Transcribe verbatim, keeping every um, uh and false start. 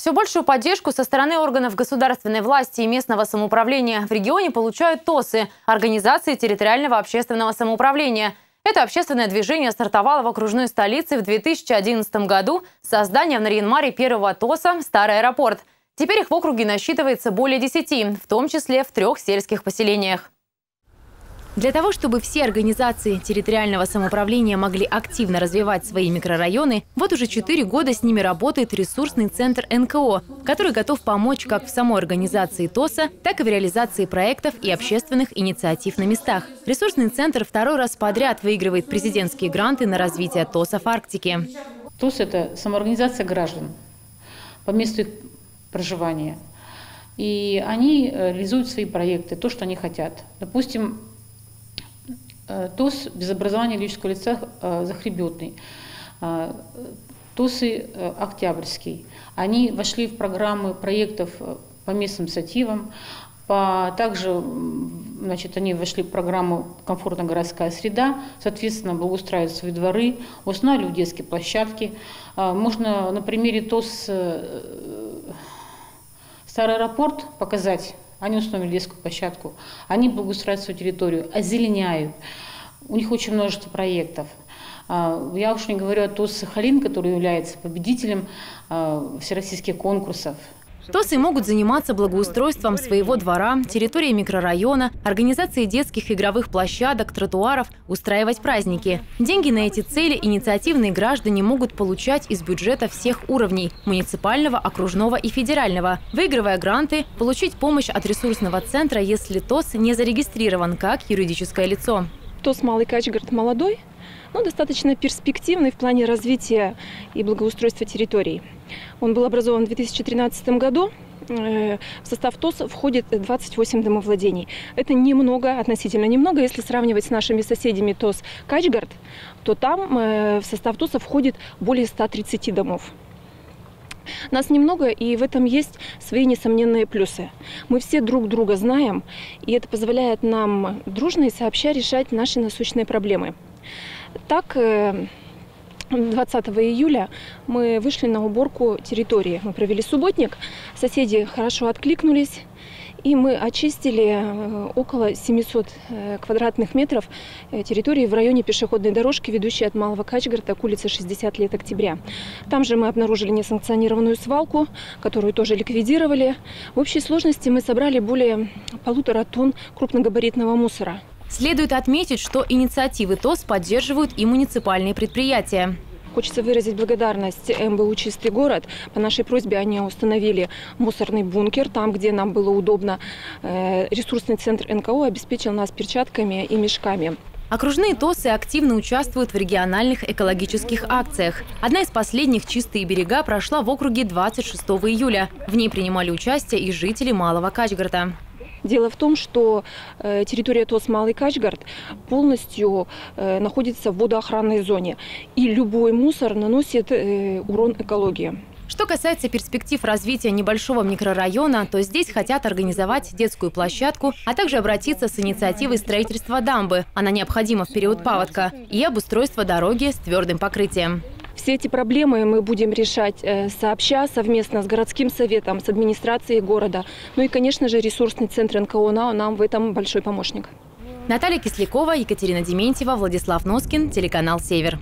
Все большую поддержку со стороны органов государственной власти и местного самоуправления в регионе получают ТОСы – организации территориального общественного самоуправления. Это общественное движение стартовало в окружной столице в две тысячи одиннадцатом году с созданием в Нарьян-Маре первого ТОСа «Старый аэропорт». Теперь их в округе насчитывается более десяти, в том числе в трех сельских поселениях. Для того, чтобы все организации территориального самоуправления могли активно развивать свои микрорайоны, вот уже четыре года с ними работает ресурсный центр эн ка о, который готов помочь как в самой организации ТОСа, так и в реализации проектов и общественных инициатив на местах. Ресурсный центр второй раз подряд выигрывает президентские гранты на развитие ТОСа в Арктике. ТОС – это самоорганизация граждан по месту их проживания. И они реализуют свои проекты, то, что они хотят. Допустим, ТОС без образования юридического лица «Захребетный», ТОСы «Октябрьский». Они вошли в программы проектов по местным инициативам, по, также значит, они вошли в программу «Комфортная городская среда», соответственно, благоустраивают свои дворы, устанавливают детские площадки. Можно на примере ТОС «Старый аэропорт» показать. Они установили детскую площадку, они благоустраивают свою территорию, озеленяют. У них очень множество проектов. Я уж не говорю о ТОС «Сахалин», который является победителем всероссийских конкурсов. ТОСы могут заниматься благоустройством своего двора, территории микрорайона, организацией детских игровых площадок, тротуаров, устраивать праздники. Деньги на эти цели инициативные граждане могут получать из бюджета всех уровней – муниципального, окружного и федерального. Выигрывая гранты, получить помощь от ресурсного центра, если ТОС не зарегистрирован как юридическое лицо. ТОС «Малый Качгорт» молодой, но достаточно перспективный в плане развития и благоустройства территорий. Он был образован в две тысячи тринадцатом году. В состав ТОС входит двадцать восемь домовладений. Это немного, относительно немного. Если сравнивать с нашими соседями ТОС «Качгорт», то там в состав ТОСа входит более ста тридцати домов. Нас немного, и в этом есть свои несомненные плюсы. Мы все друг друга знаем, и это позволяет нам дружно и сообща решать наши насущные проблемы. Так, двадцатого июля мы вышли на уборку территории. Мы провели субботник, соседи хорошо откликнулись, и мы очистили около семисот квадратных метров территории в районе пешеходной дорожки, ведущей от Малого Качгорта к улице шестьдесят лет октября. Там же мы обнаружили несанкционированную свалку, которую тоже ликвидировали. В общей сложности мы собрали более полутора тонн крупногабаритного мусора. Следует отметить, что инициативы ТОС поддерживают и муниципальные предприятия. Хочется выразить благодарность эм бэ у «Чистый город». По нашей просьбе они установили мусорный бункер, там, где нам было удобно. Ресурсный центр эн ка о обеспечил нас перчатками и мешками. Окружные ТОСы активно участвуют в региональных экологических акциях. Одна из последних «Чистые берега» прошла в округе двадцать шестого июля. В ней принимали участие и жители Малого Качгорта. Дело в том, что территория ТОС «Малый Качгорт» полностью находится в водоохранной зоне. И любой мусор наносит урон экологии. Что касается перспектив развития небольшого микрорайона, то здесь хотят организовать детскую площадку, а также обратиться с инициативой строительства дамбы. Она необходима в период паводка. И обустройство дороги с твердым покрытием. Все эти проблемы мы будем решать сообща, совместно с городским советом, с администрацией города. Ну и, конечно же, ресурсный центр эн ка о нам в этом большой помощник. Наталья Кислякова, Екатерина Дементьева, Владислав Носкин, телеканал «Север».